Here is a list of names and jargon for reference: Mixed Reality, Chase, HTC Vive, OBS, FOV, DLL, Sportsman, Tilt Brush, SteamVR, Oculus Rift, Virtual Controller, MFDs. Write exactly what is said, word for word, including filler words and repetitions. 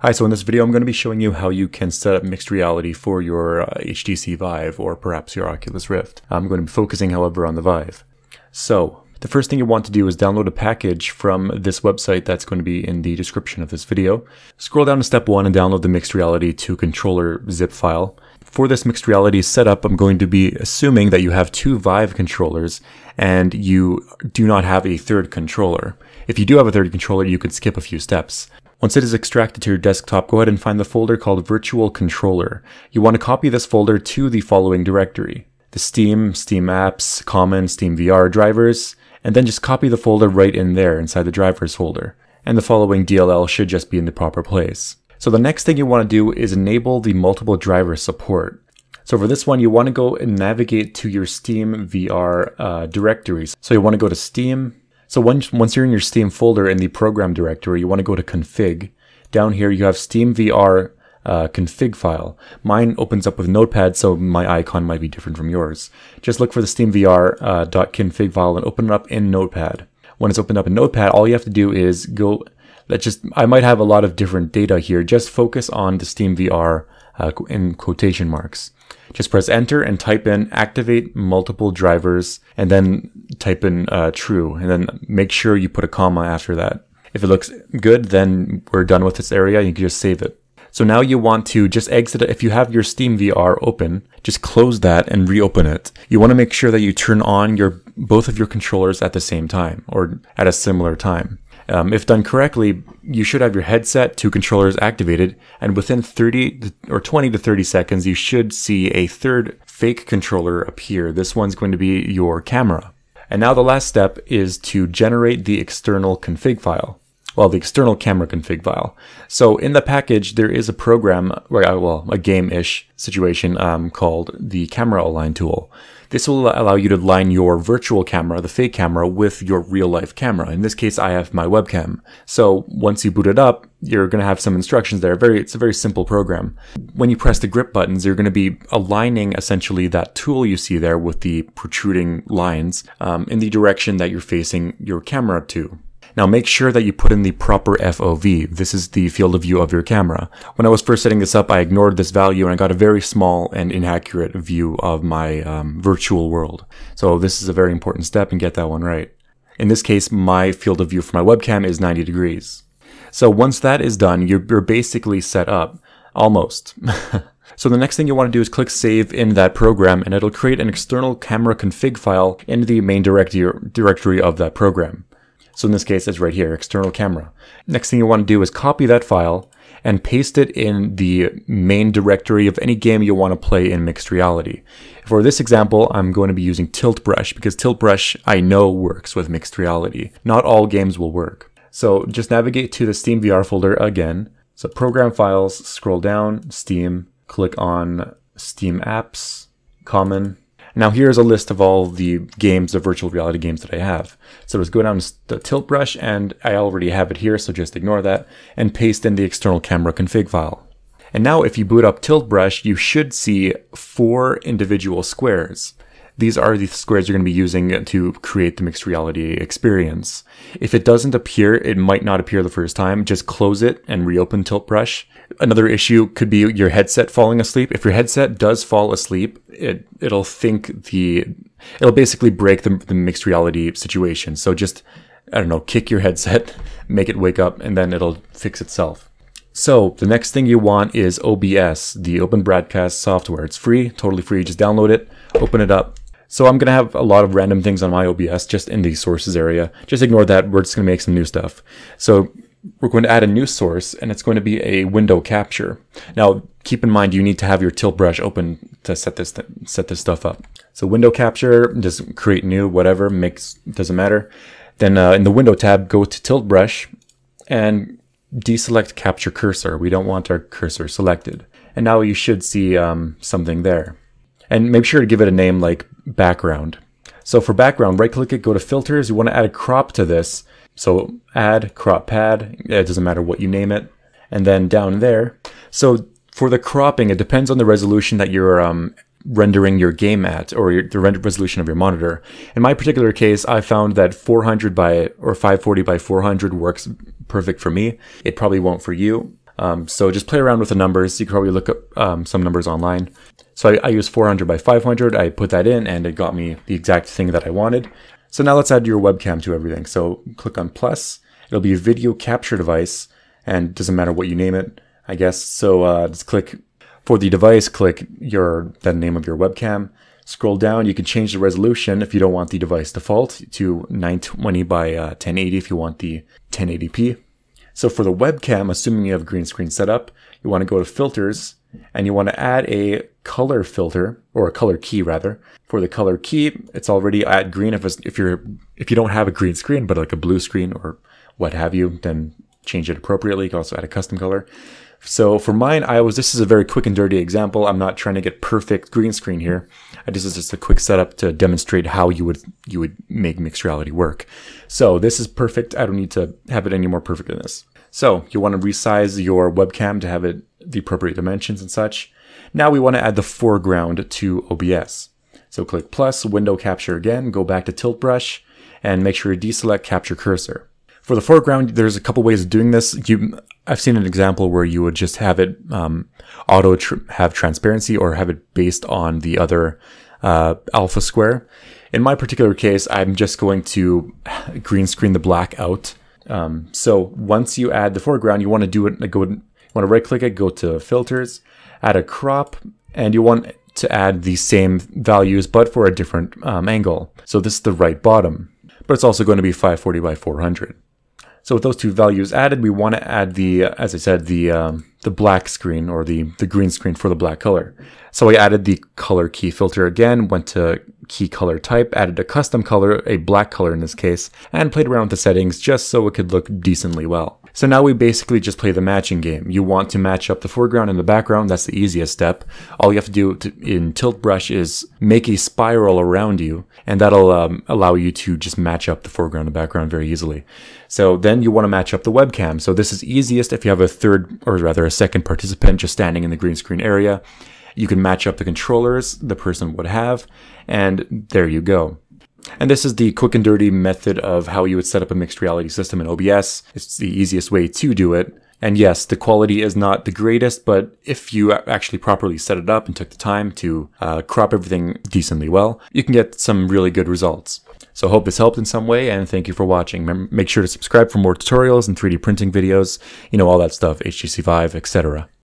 Hi, so in this video I'm going to be showing you how you can set up mixed reality for your uh, H T C Vive or perhaps your Oculus Rift. I'm going to be focusing, however, on the Vive. So, the first thing you want to do is download a package from this website that's going to be in the description of this video. Scroll down to step one and download the Mixed Reality to Controller zip file. For this mixed reality setup, I'm going to be assuming that you have two Vive controllers and you do not have a third controller. If you do have a third controller, you can skip a few steps. Once it is extracted to your desktop, go ahead and find the folder called Virtual Controller. You want to copy this folder to the following directory: the Steam, Steam Apps, Common, SteamVR drivers, and then just copy the folder right in there inside the drivers folder. And the following D L L should just be in the proper place. So the next thing you want to do is enable the multiple driver support. So for this one, you want to go and navigate to your SteamVR uh, directories. So you want to go to Steam. So once, once you're in your Steam folder in the program directory, you want to go to config. Down here you have SteamVR uh, config file. Mine opens up with Notepad, so my icon might be different from yours. Just look for the SteamVR.config uh, file and open it up in Notepad. When it's opened up in Notepad, all you have to do is go, let's just, I might have a lot of different data here, just focus on the SteamVR uh, in quotation marks. Just press enter and type in activate multiple drivers and then type in uh, true, and then make sure you put a comma after that. If it looks good, then we're done with this area. You can just save it. So now you want to just exit it. If you have your SteamVR open, just close that and reopen it. You want to make sure that you turn on your both of your controllers at the same time or at a similar time. Um, if done correctly, you should have your headset, two controllers activated, and within thirty or twenty to thirty seconds, you should see a third fake controller appear. This one's going to be your camera. And now the last step is to generate the external config file. Well, the external camera config file. So in the package, there is a program, well, a game-ish situation um, called the camera align tool. This will allow you to align your virtual camera, the fake camera, with your real-life camera. In this case, I have my webcam. So once you boot it up, you're going to have some instructions there. Very, it's a very simple program. When you press the grip buttons, you're going to be aligning essentially that tool you see there with the protruding lines um, in the direction that you're facing your camera to. Now make sure that you put in the proper F O V. This is the field of view of your camera. When I was first setting this up, I ignored this value and I got a very small and inaccurate view of my um, virtual world. So this is a very important step, and get that one right. In this case, my field of view for my webcam is ninety degrees. So once that is done, you're, you're basically set up. Almost. So the next thing you want to do is click save in that program, and it'll create an external camera config file in the main directory of that program. So in this case, it's right here, external camera. Next thing you want to do is copy that file and paste it in the main directory of any game you want to play in mixed reality. For this example, I'm going to be using Tilt Brush because Tilt Brush I know works with mixed reality. Not all games will work. So just navigate to the SteamVR folder again. So program files, scroll down, Steam, click on Steam Apps, Common. Now here's a list of all the games, the virtual reality games that I have. So let's go down to the Tilt Brush, and I already have it here, so just ignore that, and paste in the external camera config file. And now if you boot up Tilt Brush, you should see four individual squares. These are the squares you're going to be using to create the mixed reality experience. If it doesn't appear, it might not appear the first time. Just close it and reopen Tilt Brush. Another issue could be your headset falling asleep. If your headset does fall asleep, it, it'll think the, it'll basically break the, the mixed reality situation. So just, I don't know, kick your headset, make it wake up, and then it'll fix itself. So the next thing you want is O B S, the Open Broadcast software. It's free, totally free. Just download it, open it up. So I'm going to have a lot of random things on my O B S just in the sources area. Just ignore that. We're just going to make some new stuff. So we're going to add a new source, and it's going to be a window capture. Now, keep in mind, you need to have your Tilt Brush open to set this th set this stuff up. So window capture, just create new, whatever, makes, doesn't matter. Then uh, in the window tab, go to Tilt Brush and deselect capture cursor. We don't want our cursor selected. And now you should see um, something there. And make sure to give it a name like background. So for background, right click it, go to filters. You want to add a crop to this. So add crop pad, it doesn't matter what you name it. And then down there, so for the cropping, it depends on the resolution that you're um, rendering your game at, or your, the render resolution of your monitor. In my particular case, I found that four hundred by, or five forty by four hundred works perfect for me. It probably won't for you. Um, so just play around with the numbers. You can probably look up um, some numbers online. So I, I used four hundred by five hundred. I put that in and it got me the exact thing that I wanted. So now let's add your webcam to everything. So click on plus. It'll be a video capture device, and doesn't matter what you name it, I guess. So uh, just click for the device, click your the name of your webcam. Scroll down, you can change the resolution if you don't want the device default to nine twenty by ten eighty if you want the ten eighty p. So for the webcam, assuming you have green screen set up, you want to go to filters and you want to add a color filter, or a color key rather. For the color key, it's already at green. If, it's, if, you're, if you don't have a green screen, but like a blue screen or what have you, then change it appropriately. You can also add a custom color. So for mine, I was, this is a very quick and dirty example. I'm not trying to get perfect green screen here. This is just a quick setup to demonstrate how you would you would make mixed reality work. So this is perfect. I don't need to have it any more perfect than this. So you want to resize your webcam to have it the appropriate dimensions and such. Now we want to add the foreground to O B S. So click plus, window capture again, go back to Tilt Brush, and make sure you deselect capture cursor. For the foreground, there's a couple ways of doing this. You, I've seen an example where you would just have it um, auto tr have transparency, or have it based on the other uh, alpha square. In my particular case, I'm just going to green screen the black out. Um, so once you add the foreground, you want to do it. Go, you want to right click it, go to filters, add a crop, and you want to add the same values but for a different um, angle. So this is the right bottom, but it's also going to be five forty by four hundred. So with those two values added, we want to add the, as I said, the um, the black screen, or the, the green screen for the black color. So I added the color key filter again, went to key color type, added a custom color, a black color in this case, and played around with the settings just so it could look decently well. So now we basically just play the matching game. You want to match up the foreground and the background. That's the easiest step. All you have to do to, in Tilt Brush is make a spiral around you, and that'll um, allow you to just match up the foreground and background very easily. So then you want to match up the webcam. So this is easiest if you have a third, or rather a second participant just standing in the green screen area. You can match up the controllers the person would have, and there you go. And this is the quick and dirty method of how you would set up a mixed reality system in O B S. It's the easiest way to do it. And yes, the quality is not the greatest, but if you actually properly set it up and took the time to uh, crop everything decently well, you can get some really good results. So I hope this helped in some way, and thank you for watching. Make sure to subscribe for more tutorials and three D printing videos, you know, all that stuff, H T C Vive, et cetera